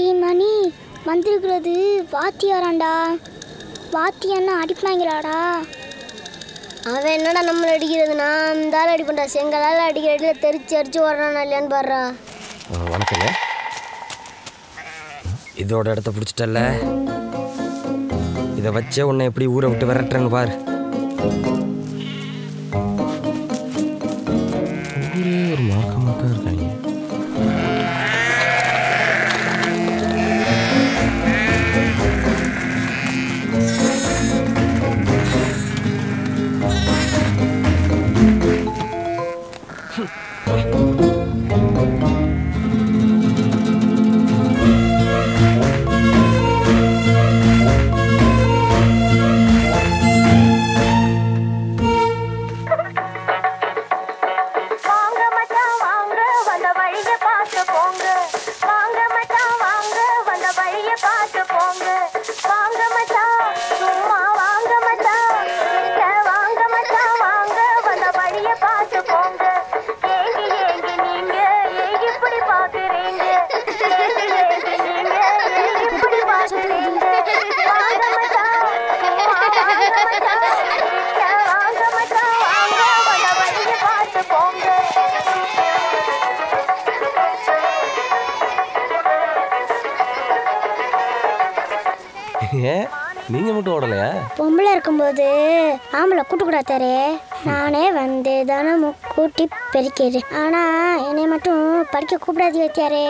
Tea மணி வந்திருக்கிறது வாத்தியாராண்டா. வாத்தியான்னா அடிப்பாங்களாடா. அவன் என்னடா நம்மளை அடிக்கிறதுனா அந்த ஆள் அடிப்பண்டா. செங்கலால் அடிக்கிற இடத்துல தெரிச்சு அரிச்சு ஓடுறானா இல்லையான்னு பாடுறா. வணக்கங்க, இதோட இடத்த பிடிச்சிட்டல்ல. இதை வச்சே உன்னை எப்படி ஊரை விட்டு விரட்டுறேன்னு பாரு. ஒரு மார்க்கமாட்டா இருக்காங்க. நீங்க மட்டும் ஓடலையா? பொம்பளை இருக்கும்போது ஆம்பளை கூட்டு கூடாத்தாரு. நானே வந்து தானே கூட்டி பெருக்கிறேன். ஆனா என்னை மட்டும் படிக்க கூப்பிடாது வைத்தாரு.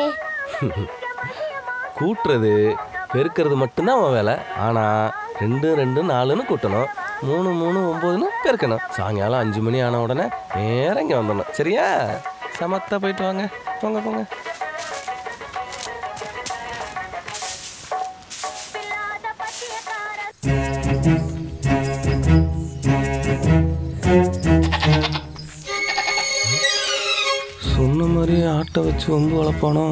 கூட்டுறது பெருக்கிறது மட்டும்தான் அவன் வேலை. ஆனா 2, 2, 4ன்னு கூட்டணும். 3, 3, 9ன்னு பெருக்கணும். சாயங்காலம் 5 மணி ஆன உடனே நேரம் இங்கே வந்துடணும். சரியா? சமத்தா போயிட்டு வாங்க. போங்க போங்க. சொன்ன மாதிரி ஆட்டை வச்சு ரொம்ப வளர்ப்பானோ.